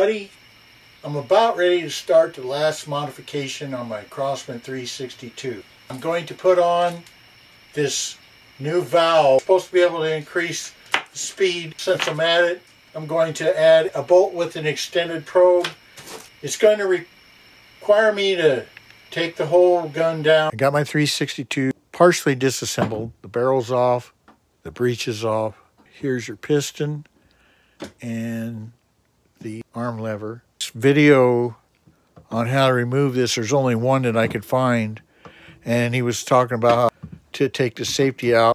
Putty, I'm about ready to start the last modification on my Crosman 362. I'm going to put on this new valve. It's supposed to be able to increase the speed. Since I'm at it, I'm going to add a bolt with an extended probe. It's going to require me to take the whole gun down. I got my 362 partially disassembled. The barrel's off, the breech is off. Here's your piston and the arm lever. This video on how to remove this, there's only one that I could find, and he was talking about how to take the safety out.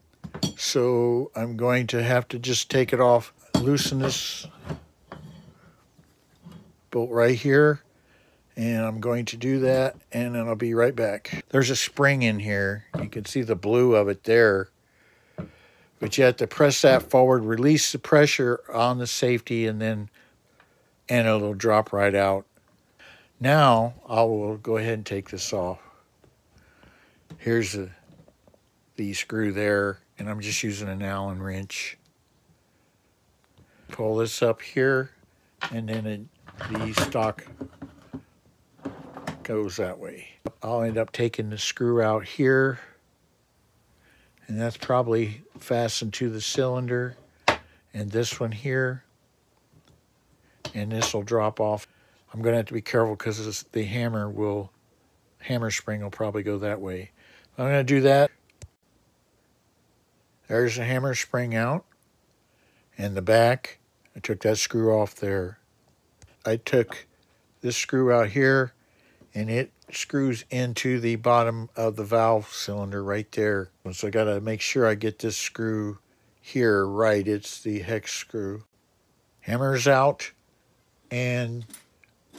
So I'm going to have to just take it off, loosen this bolt right here, and I'm going to do that, and then I'll be right back. There's a spring in here. You can see the blue of it there. But you have to press that forward, release the pressure on the safety, and then it'll drop right out. Now I will go ahead and take this off. Here's the screw there, and I'm just using an Allen wrench. Pull this up here, and then the stock goes that way. I'll end up taking the screw out here, and that's probably fastened to the cylinder, and this one here, and this will drop off. I'm going to have to be careful because the hammer spring will probably go that way. I'm going to do that. There's the hammer spring out, and the back, I took that screw off there. I took this screw out here, and it screws into the bottom of the valve cylinder right there. So I got to make sure I get this screw here right. It's the hex screw. Hammer's out, and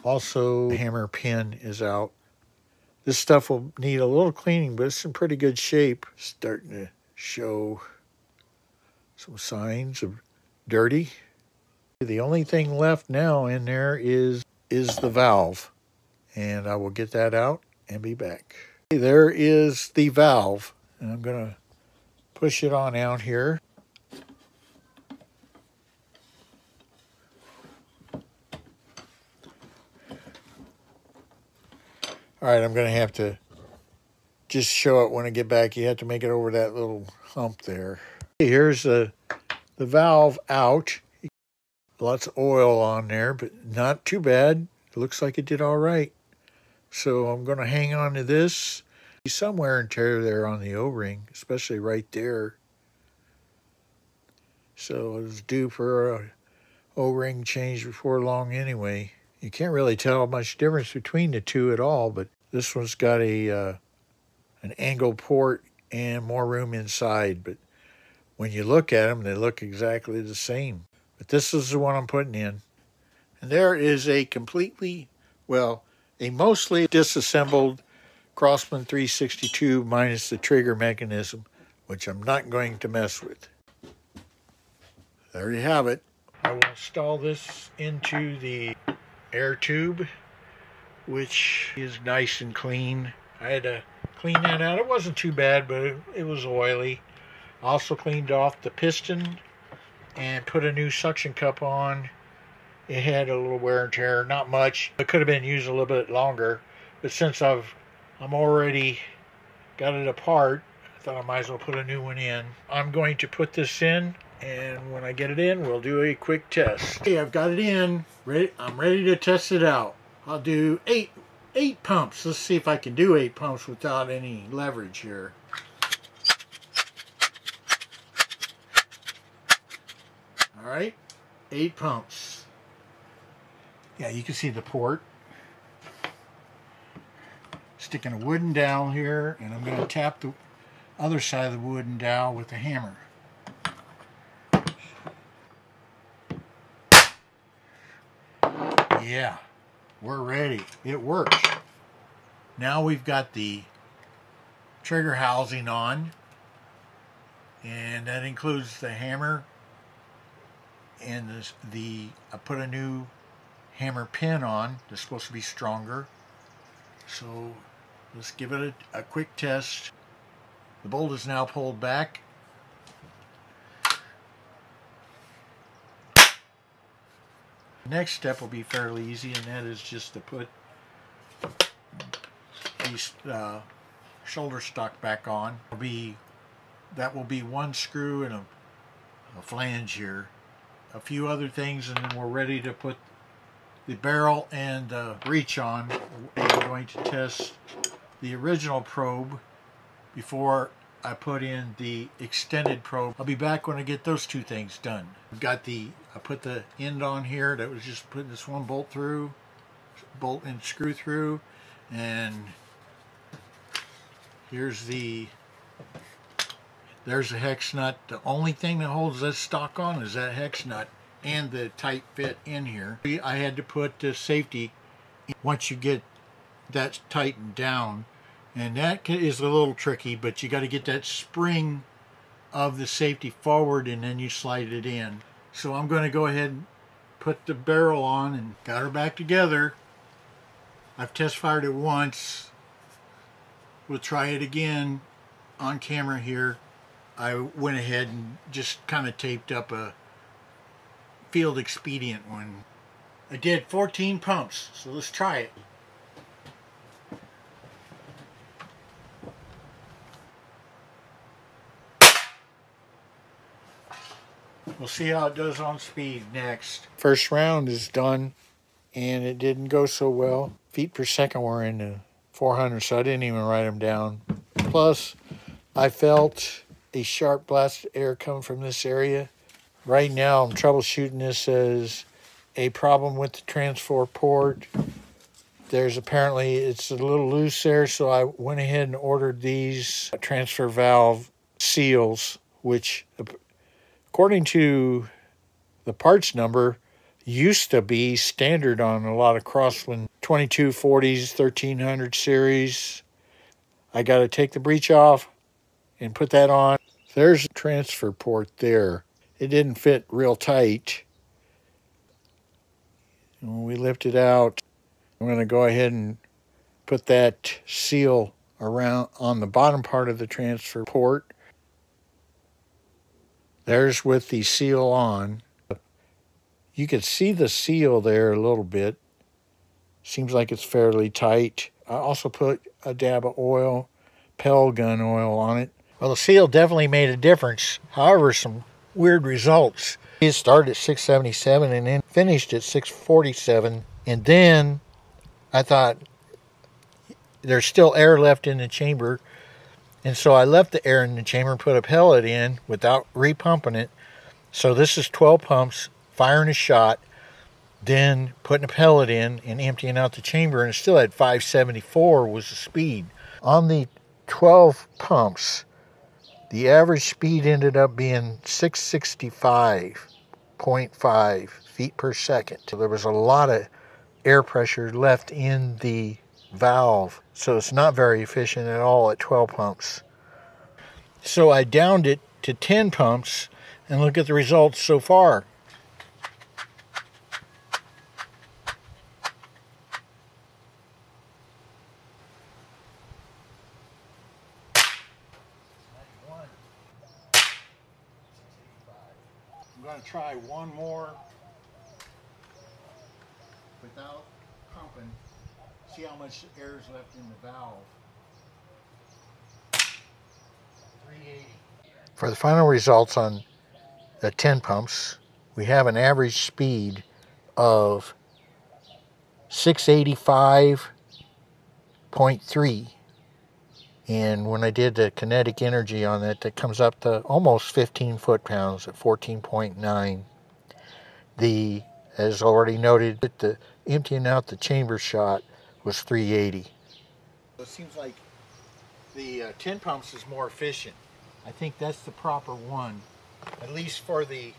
also the hammer pin is out. This stuff will need a little cleaning, but it's in pretty good shape. Starting to show some signs of dirty. The only thing left now in there is the valve. And I will get that out and be back. There is the valve, and I'm going to push it on out here. All right, I'm going to have to just show it when I get back. You have to make it over that little hump there. Here's the valve out. Lots of oil on there, but not too bad. It looks like it did all right. So I'm going to hang on to this. Somewhere in tear there on the O-ring, especially right there. So it's due for a O-ring change before long anyway. You can't really tell much difference between the two at all, but this one's got an angled port and more room inside. But when you look at them, they look exactly the same. But this is the one I'm putting in. And there is a completely, well, a mostly disassembled Crosman 362 minus the trigger mechanism, which I'm not going to mess with. There you have it. I will install this into the air tube, which is nice and clean. I had to clean that out. It wasn't too bad, but it was oily. Also cleaned off the piston and put a new suction cup on. It had a little wear and tear, not much. It could have been used a little bit longer, but since I'm already got it apart, I thought I might as well put a new one in. I'm going to put this in, and when I get it in, we'll do a quick test. Okay, I've got it in. I'm ready to test it out. I'll do eight pumps. Let's see if I can do 8 pumps without any leverage here. All right, 8 pumps. Yeah, you can see the port. Sticking a wooden dowel here, and I'm going to tap the other side of the wooden dowel with a hammer. Yeah, we're ready. It works. Now we've got the trigger housing on, and that includes the hammer and I put a new hammer pin on. They're supposed to be stronger. So let's give it a quick test. The bolt is now pulled back. Next step will be fairly easy, and that is just to put these shoulder stock back on. That will be one screw and a flange here, a few other things, and then we're ready to put the barrel and reach on. We're going to test the original probe before I put in the extended probe. I'll be back when I get those two things done. I've got the, I put the end on here that was just putting this one bolt through, bolt and screw through, and here's the, there's the hex nut. The only thing that holds this stock on is that hex nut and the tight fit in here. I had to put the safety in. Once you get that tightened down, and that is a little tricky, but you got to get that spring of the safety forward and then you slide it in. So I'm going to go ahead and put the barrel on and got her back together. I've test fired it once. We'll try it again on camera here. I went ahead and just kind of taped up a field expedient one. I did 14 pumps, so let's try it. We'll see how it does on speed next. First round is done, and it didn't go so well. Feet per second were in the 400, so I didn't even write them down. Plus, I felt a sharp blast of air come from this area. Right now, I'm troubleshooting this as a problem with the transfer port. There's apparently, it's a little loose there, so I went ahead and ordered these transfer valve seals, which according to the parts number, used to be standard on a lot of Crosman 2240s, 1300 series. I got to take the breech off and put that on. There's a transfer port there. It didn't fit real tight. And when we lift it out, I'm going to go ahead and put that seal around on the bottom part of the transfer port. There's with the seal on. You can see the seal there a little bit. Seems like it's fairly tight. I also put a dab of oil, Pell Gun oil on it. Well, the seal definitely made a difference. However, some weird results. It started at 677 and then finished at 647. And then I thought there's still air left in the chamber. And so I left the air in the chamber and put a pellet in without repumping it. So this is 12 pumps, firing a shot, then putting a pellet in and emptying out the chamber. And it still had 574 was the speed. On the 12 pumps, the average speed ended up being 665.5 feet per second. So there was a lot of air pressure left in the valve, so it's not very efficient at all at 12 pumps. So I downed it to 10 pumps and look at the results so far. I'm going to try one more without pumping. See how much air is left in the valve. 380. For the final results on the 10 pumps, we have an average speed of 685.3. And when I did the kinetic energy on it, that comes up to almost 15 foot-pounds at 14.9. As already noted, the emptying out the chamber shot was 380. It seems like the 10 pumps is more efficient. I think that's the proper one, at least for the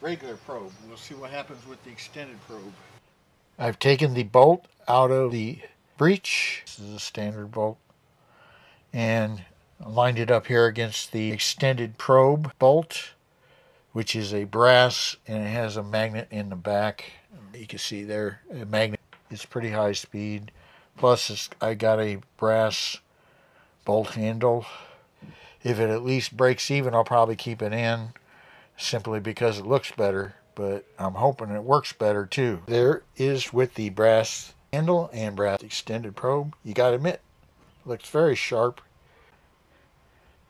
regular probe. We'll see what happens with the extended probe. I've taken the bolt out of the breech. This is a standard bolt. And lined it up here against the extended probe bolt, which is a brass, and it has a magnet in the back. You can see there, a magnet. It's pretty high speed. Plus, I got a brass bolt handle. If it at least breaks even, I'll probably keep it in simply because it looks better. but I'm hoping it works better too. There is with the brass handle and brass extended probe. You gotta admit, looks very sharp.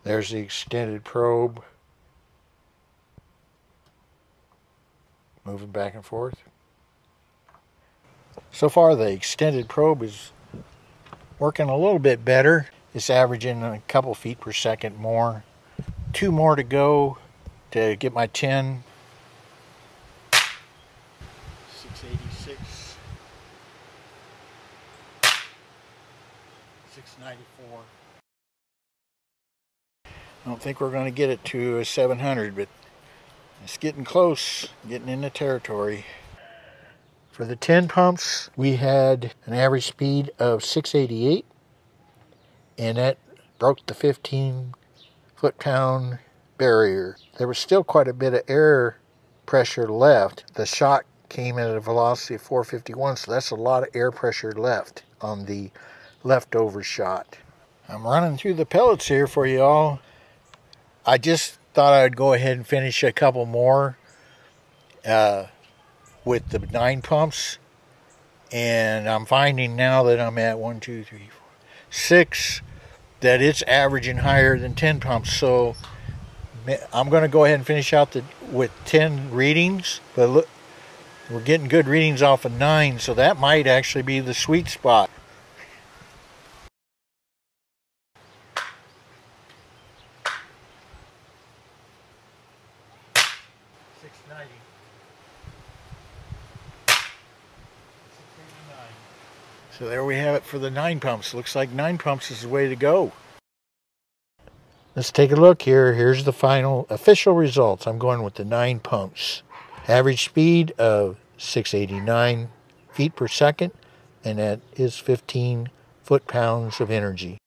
There's the extended probe. Moving back and forth. So far the extended probe is working a little bit better. It's averaging a couple feet per second more. Two more to go to get my 10. 686. 694. I don't think we're going to get it to a 700, but it's getting close, getting into territory. For the 10 pumps, we had an average speed of 688, and that broke the 15 foot-pound barrier. There was still quite a bit of air pressure left. The shock came in at a velocity of 451, so that's a lot of air pressure left on the leftover shot. I'm running through the pellets here for you all. I just thought I'd go ahead and finish a couple more with the 9 pumps, and I'm finding now that I'm at 1, 2, 3, 4, 6 that it's averaging higher than 10 pumps. So I'm going to go ahead and finish out with 10 readings, but look, we're getting good readings off of 9, so that might actually be the sweet spot. So there we have it for the 9 pumps. Looks like 9 pumps is the way to go. Let's take a look here. Here's the final official results. I'm going with the 9 pumps. Average speed of 689 feet per second, and that is 15 foot-pounds of energy.